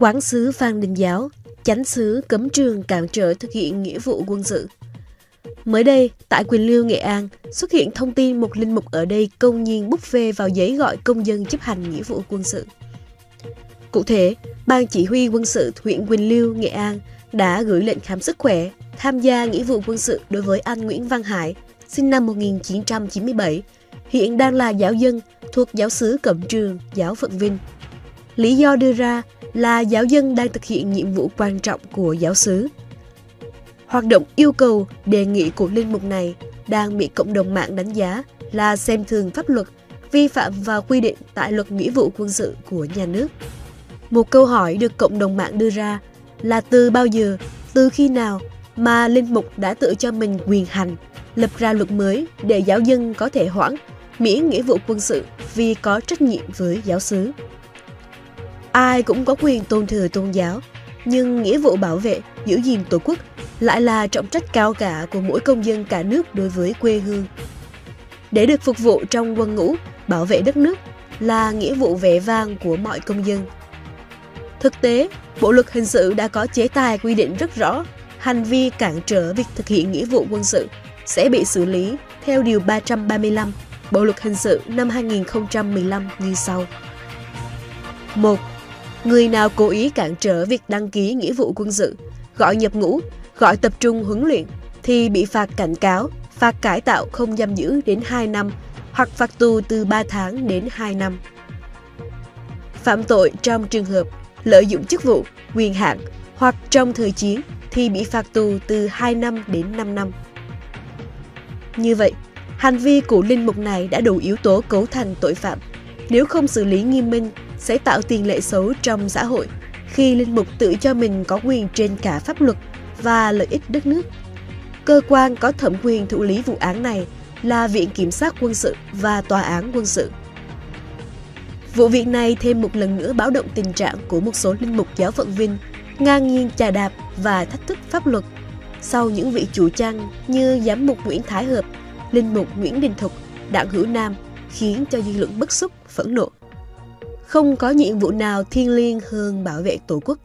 Quán sứ Phan Đình Giáo, chánh sứ Cẩm Trường cản trở thực hiện nghĩa vụ quân sự. Mới đây, tại Quỳnh Lưu, Nghệ An, xuất hiện thông tin một linh mục ở đây công nhiên búp phê vào giấy gọi công dân chấp hành nghĩa vụ quân sự. Cụ thể, Ban Chỉ huy quân sự huyện Quỳnh Lưu, Nghệ An đã gửi lệnh khám sức khỏe, tham gia nghĩa vụ quân sự đối với anh Nguyễn Văn Hải, sinh năm 1997, hiện đang là giáo dân thuộc giáo xứ Cẩm Trường, giáo phận Vinh. Lý do đưa ra là giáo dân đang thực hiện nhiệm vụ quan trọng của giáo xứ. Hoạt động yêu cầu, đề nghị của linh mục này đang bị cộng đồng mạng đánh giá là xem thường pháp luật, vi phạm và quy định tại luật nghĩa vụ quân sự của nhà nước. Một câu hỏi được cộng đồng mạng đưa ra là từ bao giờ, từ khi nào mà linh mục đã tự cho mình quyền hành, lập ra luật mới để giáo dân có thể hoãn, miễn nghĩa vụ quân sự vì có trách nhiệm với giáo xứ. Ai cũng có quyền tôn thờ tôn giáo, nhưng nghĩa vụ bảo vệ, giữ gìn Tổ quốc lại là trọng trách cao cả của mỗi công dân cả nước đối với quê hương. Để được phục vụ trong quân ngũ, bảo vệ đất nước là nghĩa vụ vẻ vang của mọi công dân. Thực tế, Bộ luật hình sự đã có chế tài quy định rất rõ hành vi cản trở việc thực hiện nghĩa vụ quân sự sẽ bị xử lý theo Điều 335 Bộ luật hình sự năm 2015 như sau. 1. Người nào cố ý cản trở việc đăng ký nghĩa vụ quân sự, gọi nhập ngũ, gọi tập trung huấn luyện thì bị phạt cảnh cáo, phạt cải tạo không giam giữ đến 2 năm hoặc phạt tù từ 3 tháng đến 2 năm. Phạm tội trong trường hợp lợi dụng chức vụ, quyền hạn hoặc trong thời chiến thì bị phạt tù từ 2 năm đến 5 năm. Như vậy, hành vi của linh mục này đã đủ yếu tố cấu thành tội phạm. Nếu không xử lý nghiêm minh, sẽ tạo tiền lệ xấu trong xã hội khi linh mục tự cho mình có quyền trên cả pháp luật và lợi ích đất nước. Cơ quan có thẩm quyền thụ lý vụ án này là Viện Kiểm sát Quân sự và Tòa án Quân sự. Vụ việc này thêm một lần nữa báo động tình trạng của một số linh mục giáo phận Vinh ngang nhiên chà đạp và thách thức pháp luật. Sau những vị chủ chăn như giám mục Nguyễn Thái Hợp, linh mục Nguyễn Đình Thục, Đặng Hữu Nam khiến cho dư luận bức xúc, phẫn nộ. Không có nhiệm vụ nào thiêng liêng hơn bảo vệ Tổ quốc.